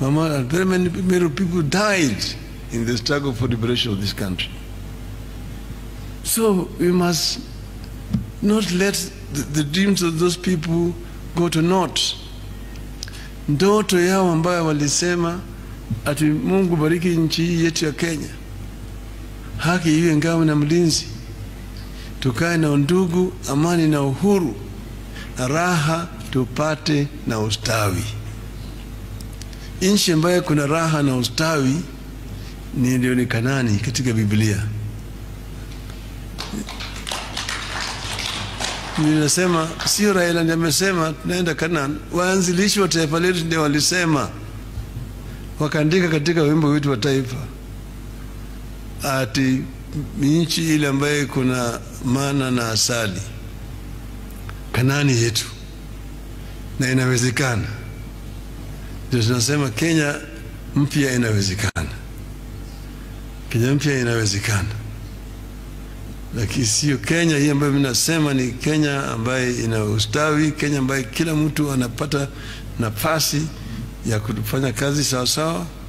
Mama, very many people died in the struggle for liberation of this country. So we must not let the dreams of those people go to naught. Ndoto yao ambayo walisema ati Mungu bariki nchi yetu ya Kenya, haki iwe ngao na mlinzi, tukae na undugu, amani na uhuru, na raha tupate na ustawi. Nchi ambayo kuna raha na ustawi ni ndio ni Kanani katika Biblia. Ninasema sio Raila ndiye amesema tunaenda Kanani. Waanzilishi wa taifa letu ndio walisema, wakaandika katika wimbo wetu wa taifa ati nchi ile ambayo kuna mana na asali, Kanani yetu, na inawezekana. Ndio tunasema Kenya mpya inawezekana. Kenya mpya inawezekana. Lakini sio Kenya hii ambayo minasema ni Kenya ambayo ina ustawi, Kenya ambayo kila mtu anapata nafasi ya kufanya kazi sawa sawa.